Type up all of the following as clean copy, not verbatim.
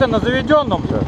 ты на заведенном же.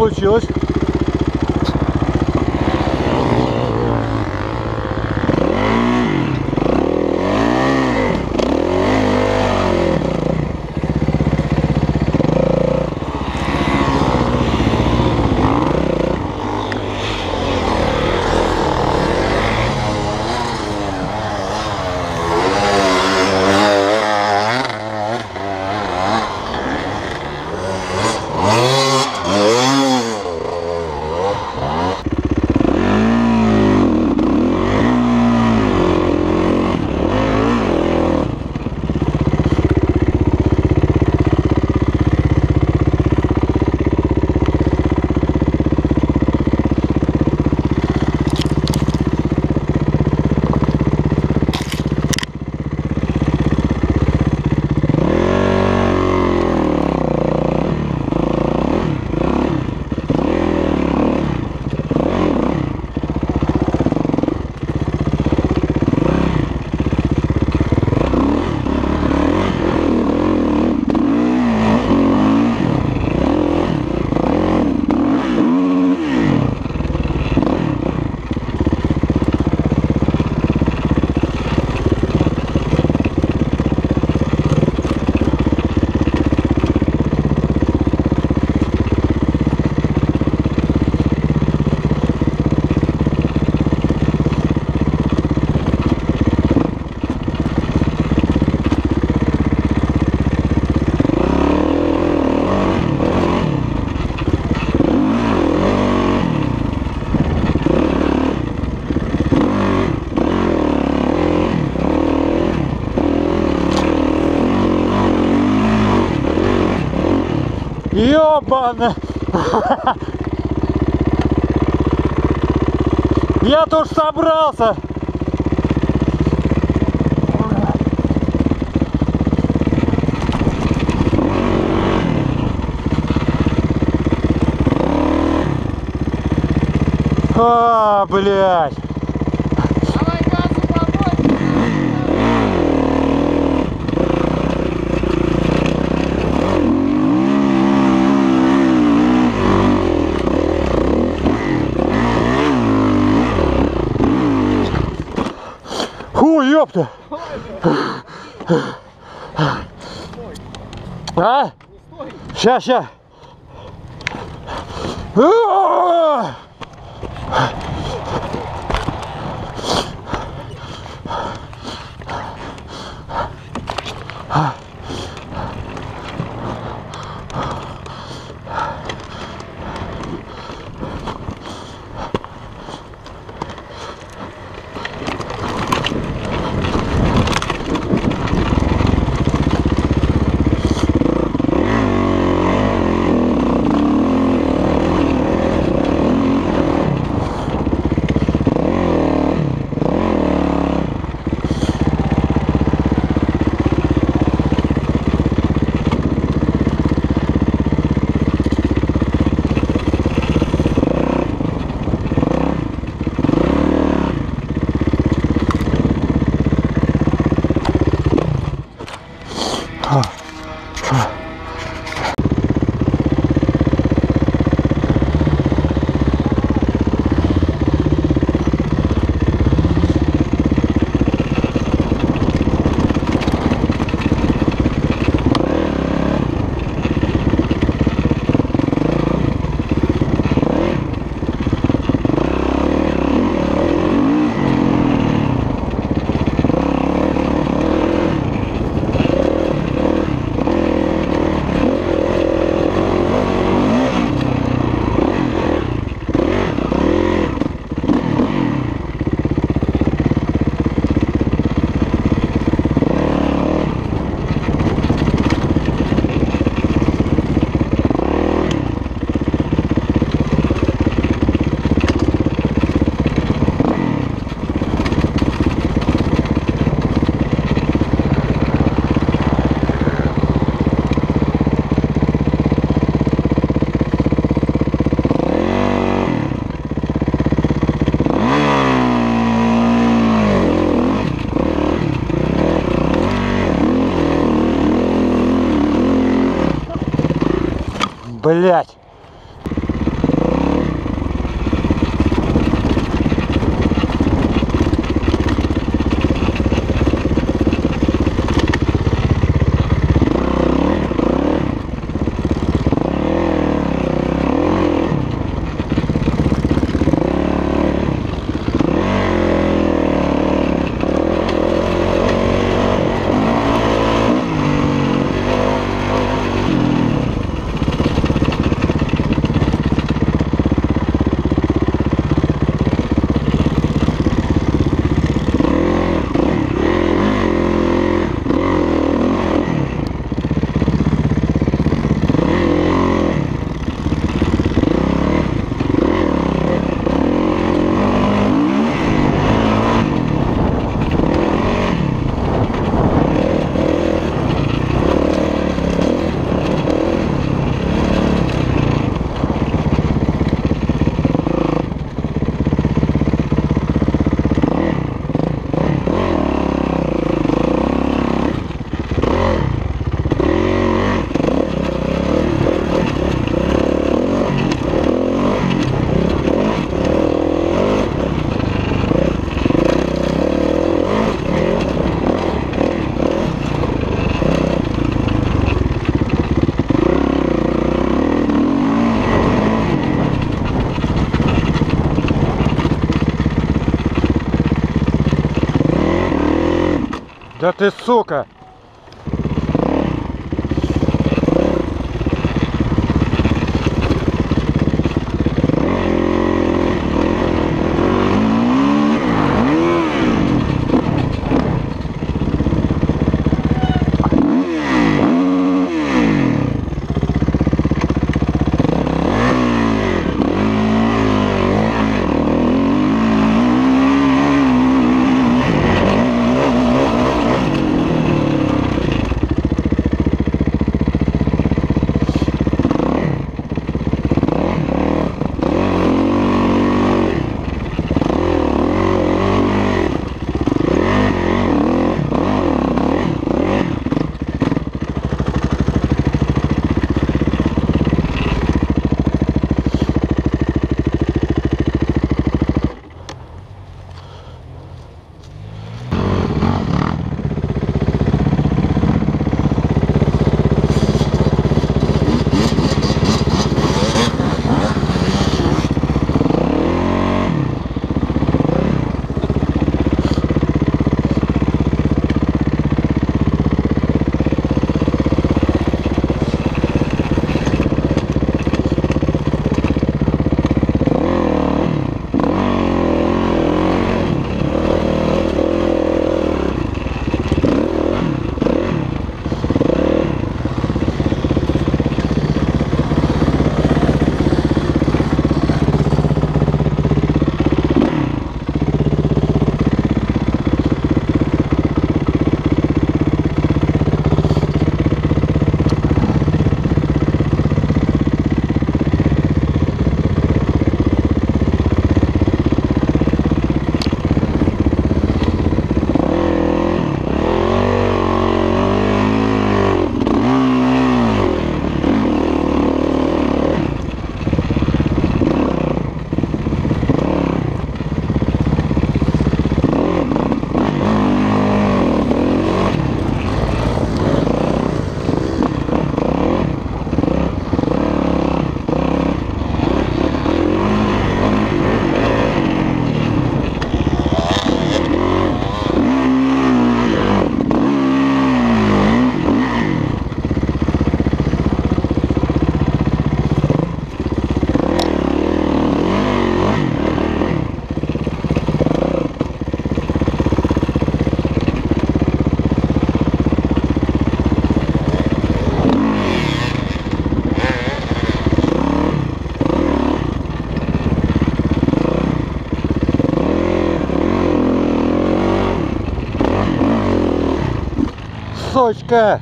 получилось. Ёбана! Я тоже собрался! А, блядь! Ёпта! А? Ща! Блять! Да ты сука! Сучка!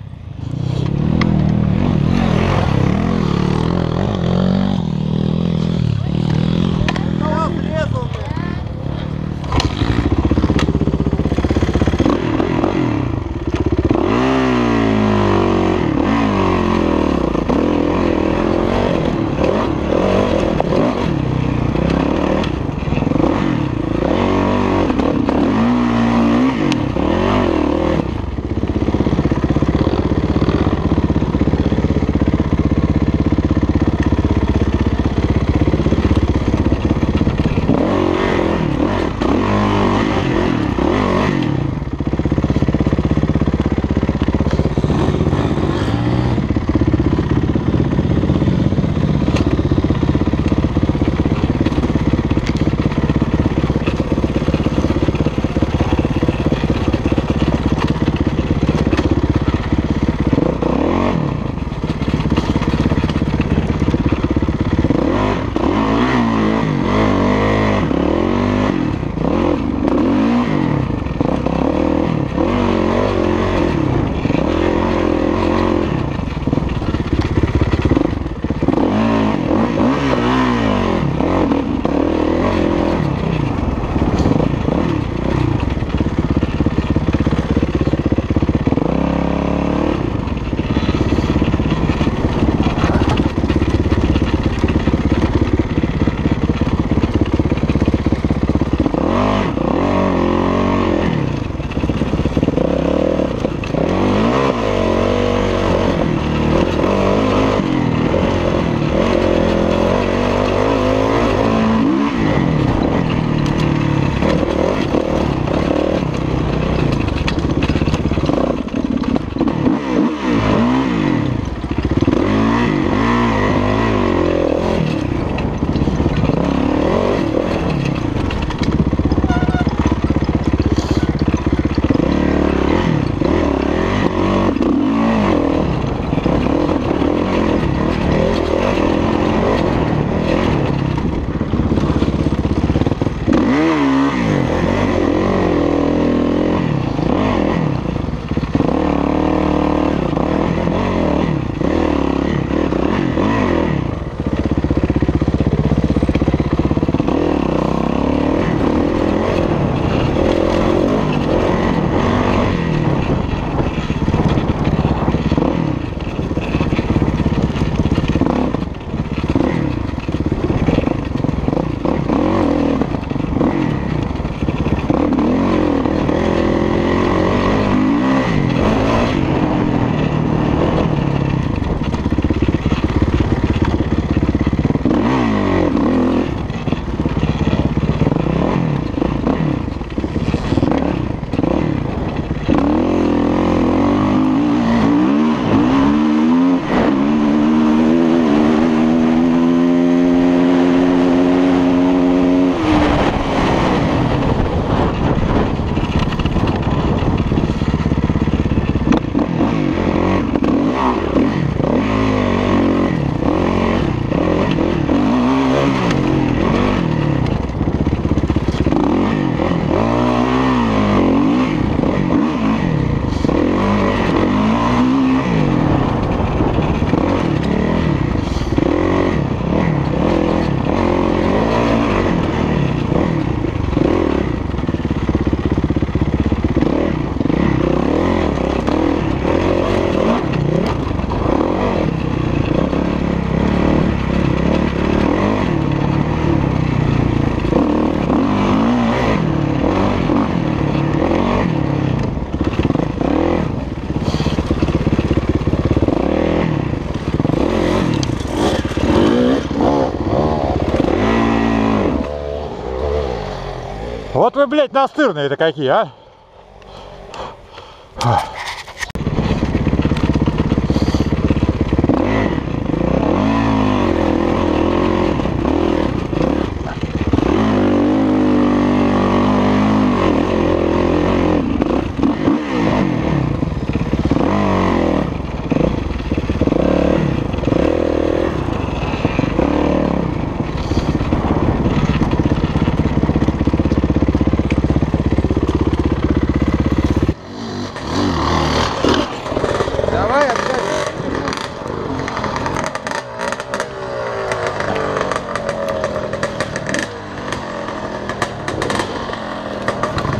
Вот вы, блядь, настырные-то какие, а?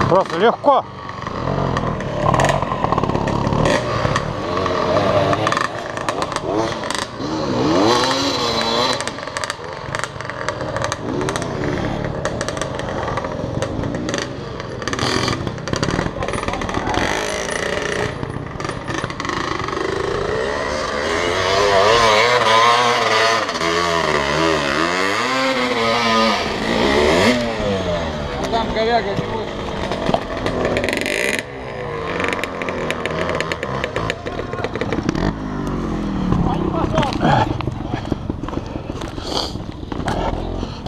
Просто легко. А там коряга не будет.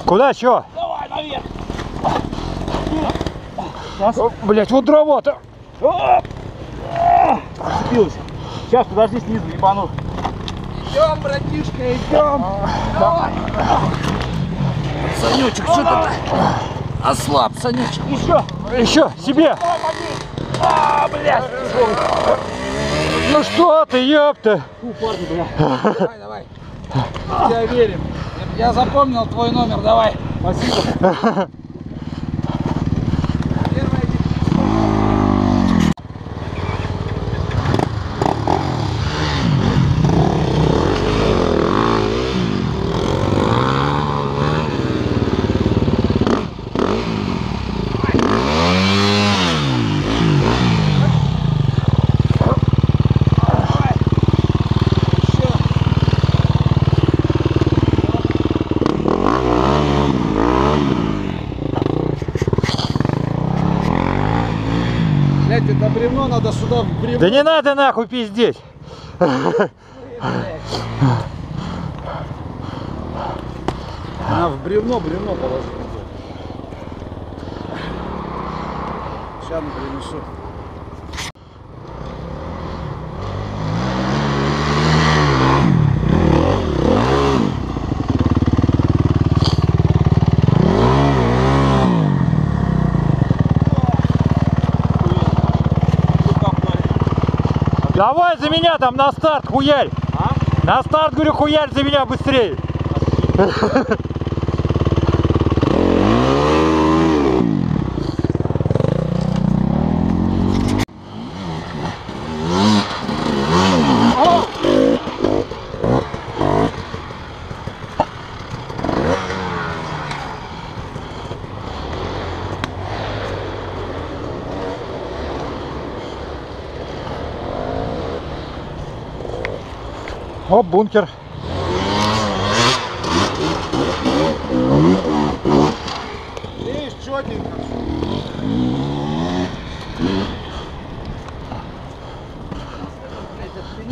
Куда, чё? Давай, наверх! Блять, вот дрова-то! Сейчас, подожди, снизу ебану. Идем, братишка, идем! Давай! Санючек, что ты ослаб, Санючек? Еще! Еще, себе! А, блядь! Ну что ты, ёпта! Фу, парни, блядь! Давай, давай! Мы тебя верим! Я запомнил твой номер, давай. Спасибо. Это бревно надо сюда в бревно. Да не надо нахуй пиздеть. Она в бревно положила. Сейчас принесу. Давай за меня там на старт, хуярь! А? На старт, говорю, хуярь за меня быстрее! Оп, бункер. Видишь, четенько.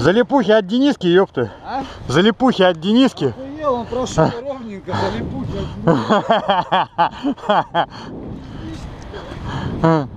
Залипухи от Дениски, ёпты. А? Залипухи от Дениски. Охуел, он просто ровненько, залипухи от Дениски.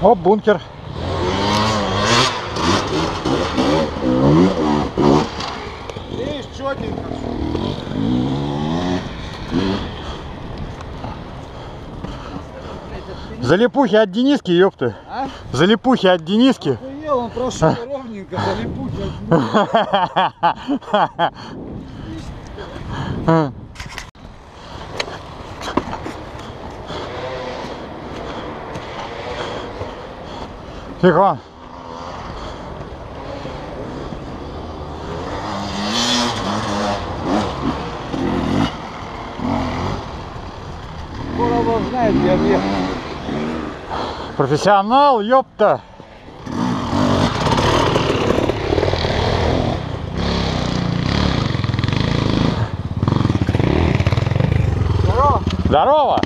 О, бункер. Видишь, четенько. Залипухи от Дениски, ёпты. А? Залипухи от Дениски. Охуел, он просто ровненько, залипухи от Дениски. Тихо. его знает, где объект. Профессионал, ёпта! Здорово! Здорово!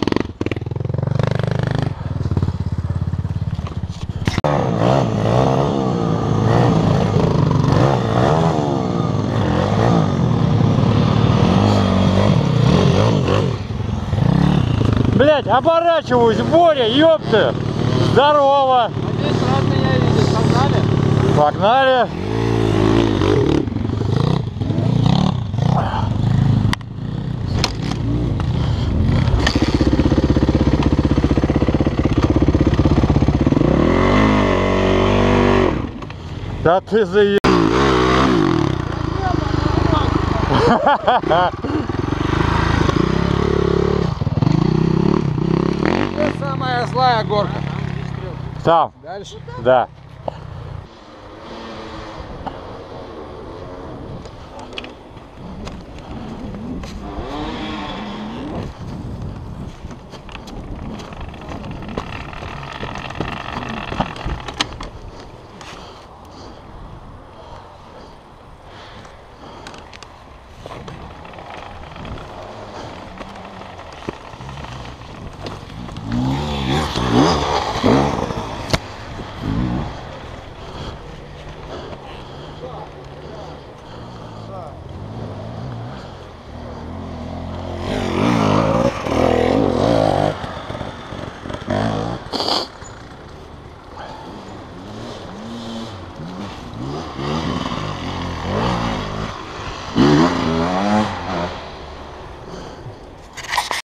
Блять, оборачиваюсь, Боря, ёпты! Здорово! Надеюсь, рад меня видеть. Погнали! Погнали! Да ты заеб... Самая злая горка. Там. Дальше? Да.